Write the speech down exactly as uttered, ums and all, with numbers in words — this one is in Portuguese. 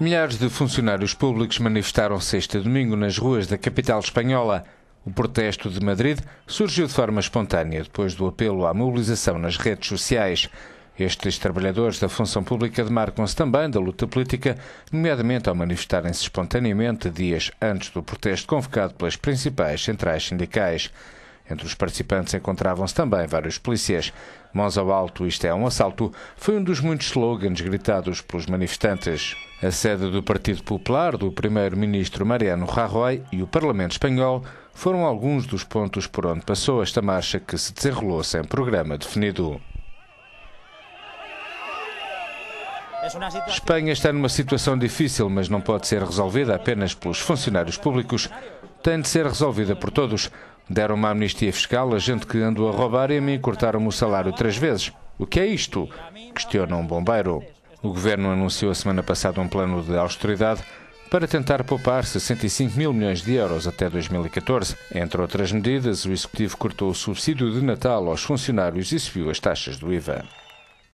Milhares de funcionários públicos manifestaram-se este domingo nas ruas da capital espanhola. O protesto de Madrid surgiu de forma espontânea depois do apelo à mobilização nas redes sociais. Estes trabalhadores da função pública demarcam-se também da luta política, nomeadamente ao manifestarem-se espontaneamente dias antes do protesto convocado pelas principais centrais sindicais. Entre os participantes encontravam-se também vários polícias. Mãos ao alto, isto é um assalto, foi um dos muitos slogans gritados pelos manifestantes. A sede do Partido Popular, do primeiro-ministro Mariano Rajoy e o Parlamento Espanhol foram alguns dos pontos por onde passou esta marcha que se desenrolou sem programa definido. Espanha está numa situação difícil, mas não pode ser resolvida apenas pelos funcionários públicos. Tem de ser resolvida por todos. Deram uma amnistia fiscal a gente que andou a roubar e a mim cortaram o salário três vezes. O que é isto? Questiona um bombeiro. O governo anunciou a semana passada um plano de austeridade para tentar poupar sessenta e cinco mil milhões de euros até dois mil e catorze. Entre outras medidas, o executivo cortou o subsídio de Natal aos funcionários e subiu as taxas do I V A.